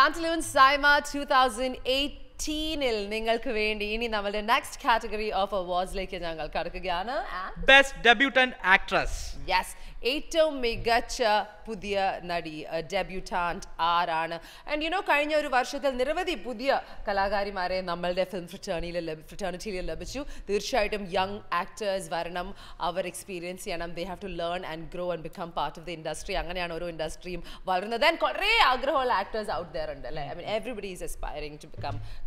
Pantaloon SIIMA 2018-il ningalku vendi ini nammude next category of awards like nangal kadukkiyana best debutant actress. Yes, ഏറ്റവും മികച്ച പുതിയ നടി ഡെബ്യൂട്ടാന്റ് ആരാണ്? And you know കഴിഞ്ഞ ഒരു വർഷത്തിൽ നിരവധി പുതിയ കലാകാരിമാരെ നമ്മളുടെ ഫിലിം ഫ്രറ്റേണിറ്റിയിൽ ലഭിച്ചു. തീർച്ചയായിട്ടും യങ് ആക്ടേഴ്സ് വരണം, അവർ എക്സ്പീരിയൻസ് ചെയ്യണം. They have to learn and grow and become part of the industry. അങ്ങനെയാണ് ഓരോ ഇൻഡസ്ട്രിയും വളരുന്നത്. ആൻഡ് കുറേ ആഗ്രഹമുള്ള ആക്ടേഴ്സ് ഔട്ട് ദെയർ ഉണ്ട് അല്ലേ? I mean everybody is aspiring to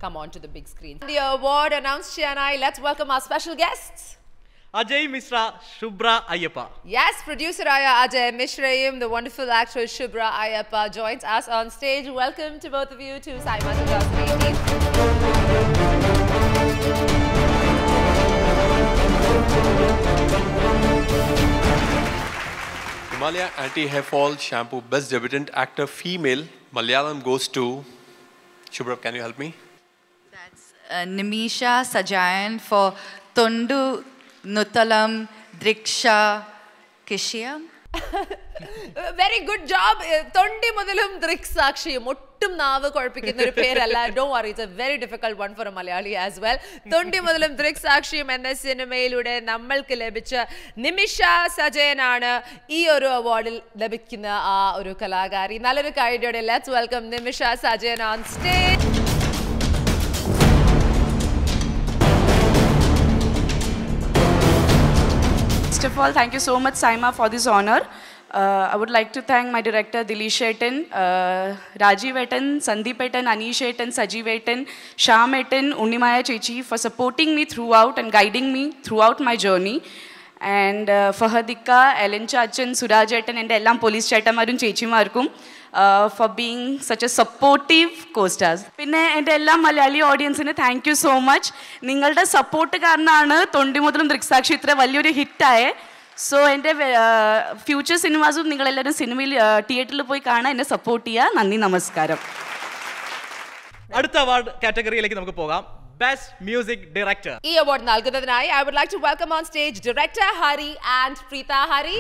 come on to the big screen. The award announce ചെയ്യാനായി let's welcome our special guests. Ajay Mishra, Shubhra Ayyapa. Yes, producer Ajay Mishra, the wonderful actress Shubhra Ayyapa joins us on stage. Welcome to both of you to SIIMA 2018. Himalaya Anti-Hair Fall Shampoo Best Debutant Actor Female Malayalam goes to Shubhra. Can you help me? That's Nimisha Sajayan for Thondimuthalum Driksakshiyum. Very good job. Thondimuthalum Driksakshiyum. Don't worry, it's a very difficult one for a Malayali as well. Thondimuthalum Driksakshiyum എന്ന സിനിമയിലൂടെ നമ്മൾക്ക് ലഭിച്ച നിമിഷ സജയനാണ് ഈ ഒരു അവാർഡിൽ ലഭിക്കുന്ന ആ ഒരു കലാകാരി. നല്ലൊരു കൈയടിയോടെ let's welcome Nimisha Sajayan on stage. First of all, thank you so much SIIMA for this honor. I would like to thank my director Dilish Etan, Rajiv Etan, Sandeep Etan, Anish Etan, Sajiv Etan, Shyam Etan, Unnimaya Chechi for supporting me throughout and guiding me throughout my journey. And Fahadika, Elencha Achan, Suraj Etan and Ellam Police Chattamarun Chechi Markum for being such a supportive co-stars. Pinne ente ella Malayali audience ne thank you so much. Ningalde support karanana Thondimuthalum Driksakshi itra valliyoru hit aaye. So ente future cinemas um ningal ellarum cinema theater il poi kaana enne support cheya. Nanni namaskaram. Adutha award category ilekku namukku pogam. Best Music Director. E award nalgunnathinai I would like to welcome on stage director Hari and Preetha Hari.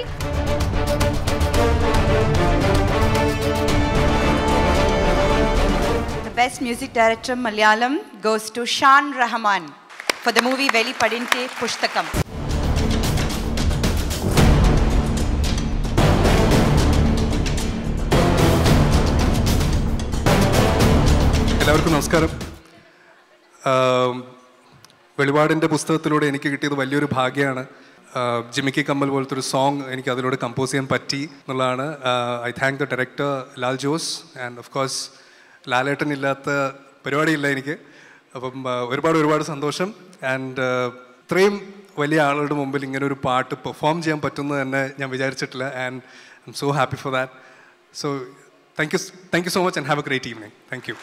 Best Music Director Malayalam goes to Shan Rahman for the movie Velipadinte Pushtakam. എല്ലാവർക്കും നമസ്കാരം. വെളിപാടിൻ്റെ പുസ്തകത്തിലൂടെ എനിക്ക് കിട്ടിയത് വലിയൊരു ഭാഗ്യമാണ്. ജിമിക്കി കമ്മൽ പോലത്തെ ഒരു സോങ് എനിക്ക് അതിലൂടെ കമ്പോസ് ചെയ്യാൻ പറ്റി എന്നുള്ളതാണ്. I thank the director Lal Jose and of course ലാലേട്ടൻ ഇല്ലാത്ത പരിപാടിയില്ല എനിക്ക്. അപ്പം ഒരുപാട് സന്തോഷം. ആൻഡ് ഇത്രയും വലിയ ആളുകളുടെ മുമ്പിൽ ഇങ്ങനെ ഒരു പാട്ട് പെർഫോം ചെയ്യാൻ പറ്റുന്നത് തന്നെ ഞാൻ വിചാരിച്ചിട്ടില്ല. And I M so happy for that. So thank you so much and have a great evening. Thank U.